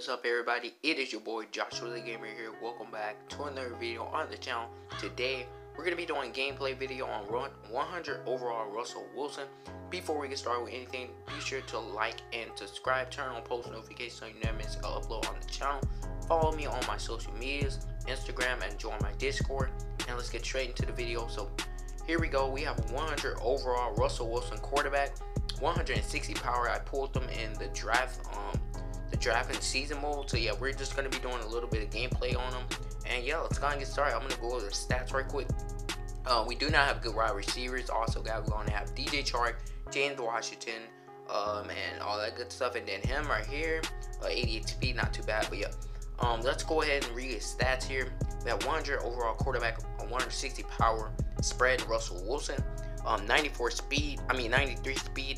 What's up, everybody? It is your boy Joshua the Gamer here. Welcome back to another video on the channel. Today we're going to be doing gameplay video on 100 overall Russell Wilson. Before we get started with anything, be sure to like and subscribe, turn on post notifications so you never miss an upload on the channel. Follow me on my social medias, Instagram, and join my Discord. And let's get straight into the video. So here we go. We have 100 overall Russell Wilson quarterback, 160 power. I pulled them in the draft. Drafting season mode. So yeah, we're just going to be doing a little bit of gameplay on them, and yeah, let's go and get started. I'm going to go over the stats right quick. We do not have good wide receivers. Also guys, we're going to have DJ Chark, James Washington, and all that good stuff, and then him right here, 88 speed, not too bad. But yeah, let's go ahead and read his stats here. We have 100 overall quarterback, 160 power, spread Russell Wilson, 93 speed,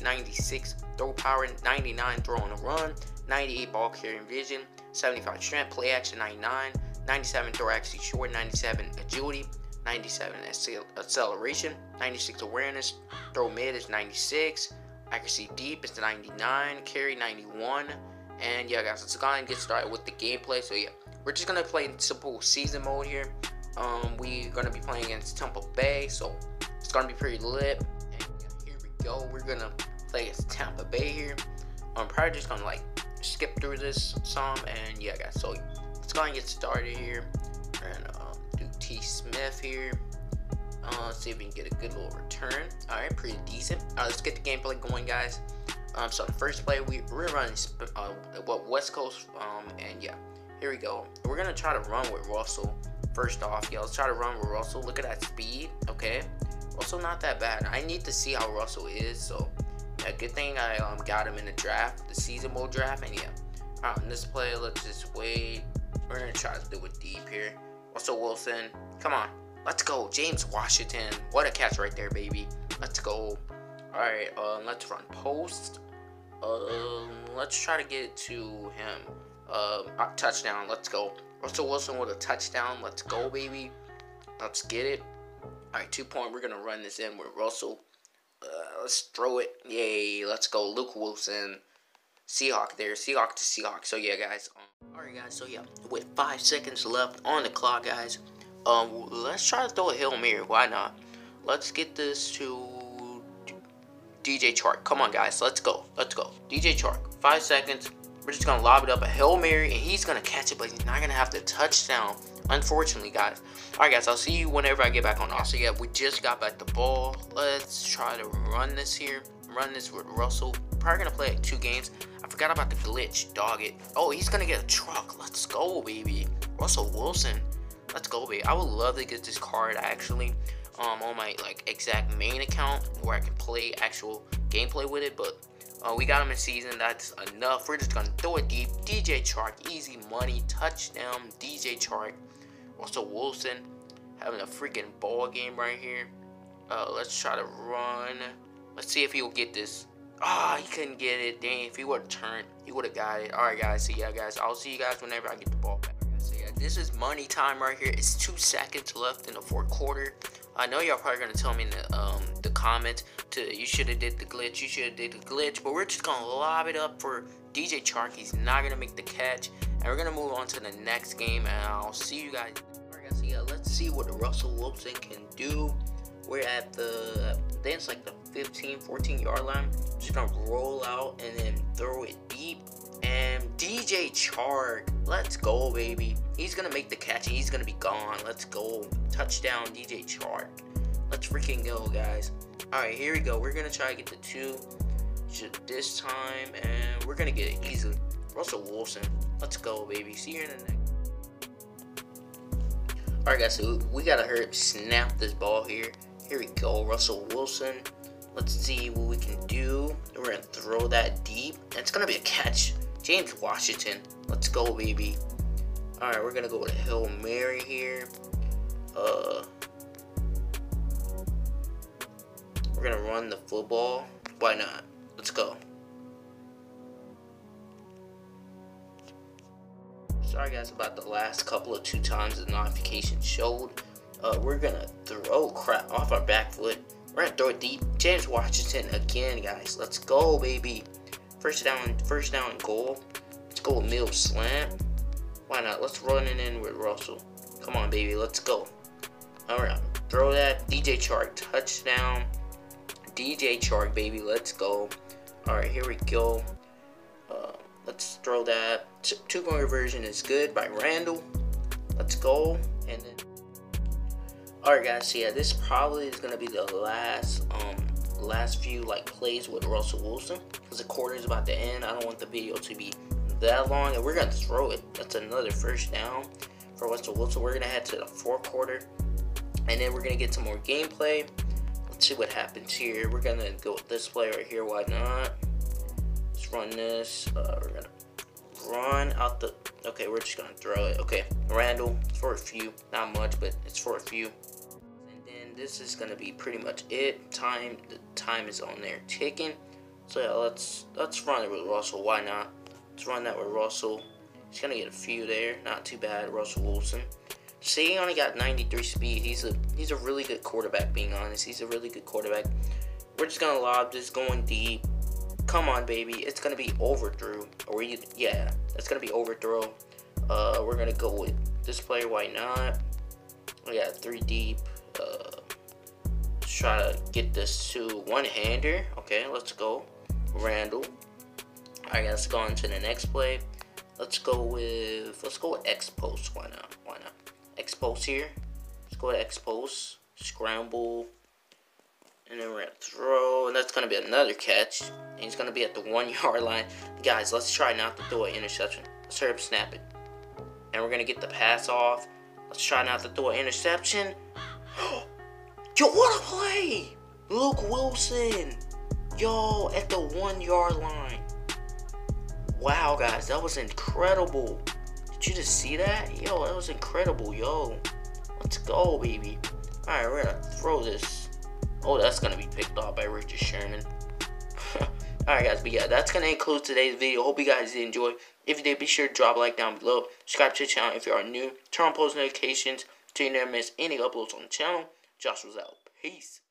96 throw power, 99 throw on the run, 98 ball carrying vision, 75 strength, play action 99, 97 throw accuracy short, 97 agility, 97 acceleration, 96 awareness, throw mid is 96, accuracy deep is 99, carry 91. And yeah guys, let's go ahead and get started with the gameplay. So yeah, we're just gonna play in simple season mode here. We're gonna be playing against Tampa Bay, so it's gonna be pretty lit. And yeah, here we go. We're gonna play against Tampa Bay here. I'm probably just gonna like skip through this some, and yeah guys, so let's go ahead and get started here. And do T Smith here, see if we can get a good little return. All right, pretty decent. All right, let's get the gameplay going guys. So the first play we're running West Coast, and yeah, here we go. We're gonna try to run with Russell first off. Yeah, let's try to run with Russell. Look at that speed. Okay, also not that bad. I need to see how Russell is. So yeah, good thing I got him in the draft, the season mode draft. And yeah, all right, in this play, let's just wait. We're gonna try to do it deep here. Russell Wilson, come on, let's go. James Washington, what a catch right there, baby. Let's go. All right, let's run post. Let's try to get it to him. Touchdown. Let's go. Russell Wilson with a touchdown. Let's go, baby. Let's get it. All right, 2-point. We're gonna run this in with Russell. Let's throw it. Yay, let's go. Luke Wilson, Seahawk there, Seahawk to Seahawk. So yeah guys, all right guys, so yeah, with 5 seconds left on the clock guys, let's try to throw a Hail Mary. Why not? Let's get this to DJ Chark. Come on guys, let's go, let's go. DJ Chark, 5 seconds. We're just gonna lob it up, a Hail Mary, and he's gonna catch it, but he's not gonna have the touchdown, unfortunately guys. All right guys, I'll see you whenever I get back on. Also yeah, we just got back the ball. Let's try to run this here, run this with Russell. Probably gonna play like 2 games. I forgot about the glitch, dog it. Oh, he's gonna get a truck. Let's go, baby. Russell Wilson, let's go, baby. I would love to get this card actually, on my like exact main account where I can play actual gameplay with it. But we got him in season. That's enough. We're just gonna throw it deep. DJ Chark, easy money, touchdown. DJ Chark, Russell Wilson having a freaking ball game right here. Let's try to run. Let's see if he will get this. Ah, he couldn't get it. Dang, if he would have turned, he would have got it. All right, guys. So yeah, guys, I'll see you guys whenever I get the ball back. So yeah, this is money time right here. It's 2 seconds left in the fourth quarter. I know y'all probably gonna tell me in the comments you should have did the glitch, you should have did the glitch, but we're just gonna lob it up for DJ Chark. He's not gonna make the catch, and we're gonna move on to the next game, and I'll see you guys. Alright guys, so yeah, let's see what Russell Wilson can do. We're at the, I think it's like the 14 yard line. I'm just gonna roll out and then throw it deep, and DJ Chark, let's go, baby. He's gonna make the catch and he's gonna be gone. Let's go, touchdown DJ Chark. Let's freaking go, guys. All right, here we go. We're gonna try to get the 2 this time, and we're gonna get it easily. Russell Wilson, let's go, baby. See you in the next. All right guys, so we gotta hurry up, snap this ball here. Here we go, Russell Wilson. Let's see what we can do. We're gonna throw that deep, and it's gonna be a catch. James Washington, let's go, baby. All right, we're gonna go with a Hail Mary here. We're gonna run the football. Why not? Let's go. Sorry guys about the last couple of 2 times the notification showed. We're gonna throw crap off our back foot. We're gonna throw it deep. James Washington again, guys. Let's go, baby. First down and goal. Let's go with Mills slant. Why not? Let's run it in with Russell. Come on, baby. Let's go. All right. Throw that. DJ Chark. Touchdown. DJ Chark, baby. Let's go. All right. Here we go. Let's throw that. Two-point conversion is good by Randall. Let's go. And then... Alright guys, so yeah, this probably is going to be the last few plays with Russell Wilson, because the quarter is about to end. I don't want the video to be that long, and we're going to throw it. That's another first down for Russell Wilson. We're going to head to the fourth quarter, and then we're going to get some more gameplay. Let's see what happens here. We're going to go with this play right here. Why not? Let's run this. We're going to run out the... Okay, we're just going to throw it. Okay, Randall, for a few. Not much, but it's for a few. This is gonna be pretty much it. The time is on there ticking. So yeah, let's run it with Russell. Why not? Let's run that with Russell. He's gonna get a few there. Not too bad, Russell Wilson. See, he only got 93 speed. He's a really good quarterback. Being honest, he's a really good quarterback. We're just gonna lob this going deep. Come on, baby. It's gonna be overthrow. Yeah, it's gonna be overthrow. We're gonna go with this player. Why not? We got 3 deep. Try to get this to one-hander. Okay, let's go, Randall. All right, let's go on to the next play. Let's go with X post. Why not? Why not? X post here. Let's go to X post. Scramble, and then we're gonna throw, and that's gonna be another catch. And he's gonna be at the 1-yard line. Guys, let's try not to throw an interception. Let's hurry up, snap it, and we're gonna get the pass off. Let's try not to throw an interception. Yo, what a play! Luke Wilson! Yo, at the 1-yard line. Wow, guys, that was incredible. Did you just see that? Yo, that was incredible, yo. Let's go, baby. Alright, we're gonna throw this. Oh, that's gonna be picked off by Richard Sherman. Alright, guys, but yeah, that's gonna conclude today's video. Hope you guys did enjoy. If you did, be sure to drop a like down below. Subscribe to the channel if you are new. Turn on post notifications so you never miss any uploads on the channel. Joshua's out. Peace.